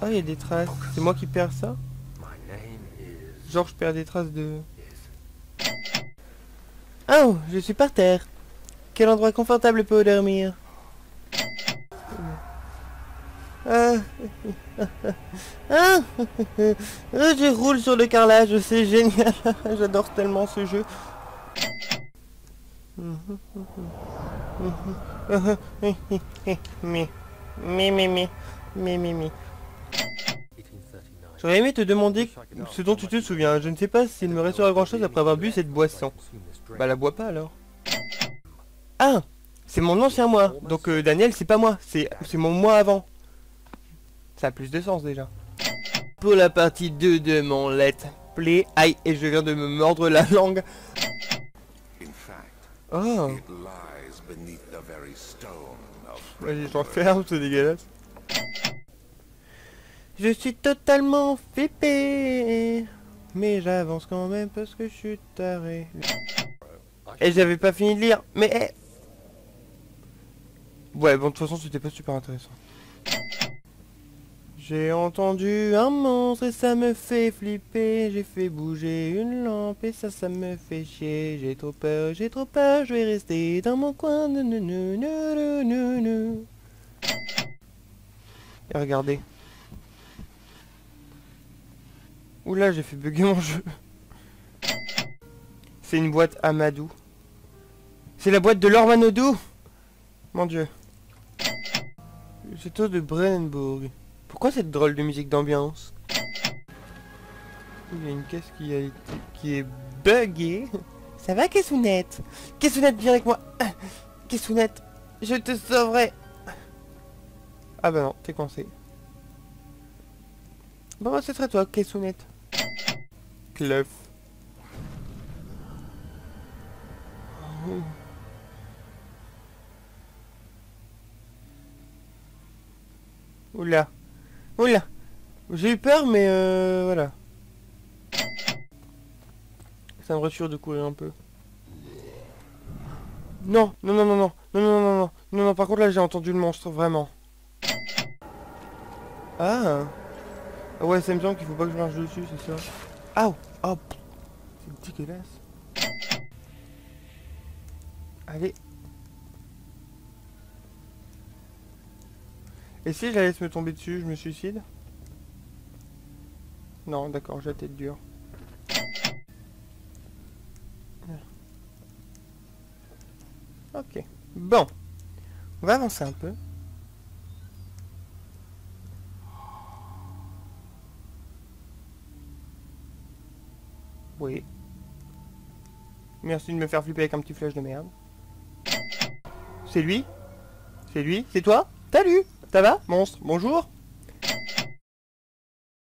Ah, il y a des traces. C'est moi qui perds ça? Genre je perds des traces de... Oh, je suis par terre. Quel endroit confortable pour dormir. Je roule sur le carrelage, c'est génial. J'adore tellement ce jeu. J'aurais aimé te demander ce dont tu te souviens. Je ne sais pas s'il me restera grand chose après avoir bu cette boisson. Bah la bois pas alors. Ah, c'est mon ancien moi. Donc Daniel, c'est pas moi, c'est mon moi avant. Ça a plus de sens déjà. Pour la partie 2 de mon let's play. Aïe, et je viens de me mordre la langue. Oh. Vas-y, j'enferme, c'est dégueulasse. Je suis totalement flippé. Mais j'avance quand même parce que je suis taré. Et j'avais pas fini de lire, mais... Ouais, bon, de toute façon, c'était pas super intéressant. J'ai entendu un monstre et ça me fait flipper. J'ai fait bouger une lampe et ça me fait chier. J'ai trop peur, je vais rester dans mon coin. Et regardez. Oula, j'ai fait bugger mon jeu. C'est une boîte Amadou. C'est la boîte de l'Ormanodou. Mon dieu. C'est au de Brennenburg. Pourquoi cette drôle de musique d'ambiance? Il y a une caisse qui est buggée. Ça va, Kessounette? Kessounette, viens avec moi. Kessounette, je te sauverai. Ah bah non, t'es coincé. Bon, ce serait toi, Kessounette. Clef. Oula. Oula. J'ai eu peur, mais voilà. Ça me rassure de courir un peu. Non, non, non, non, non, non, non, non, non, non, non, par contre là j'ai entendu le monstre, vraiment. Ah. Ah ouais, ça me semble qu'il faut pas que je marche dessus, c'est ça. Ah, oh, c'est dégueulasse. Allez. Et si je la laisse me tomber dessus, je me suicide? Non, d'accord, j'ai la tête dure. Ok. Bon. On va avancer un peu. Oui. Merci de me faire flipper avec un petit flash de merde. C'est lui? C'est lui? C'est toi? Salut! Ça va, monstre? Bonjour!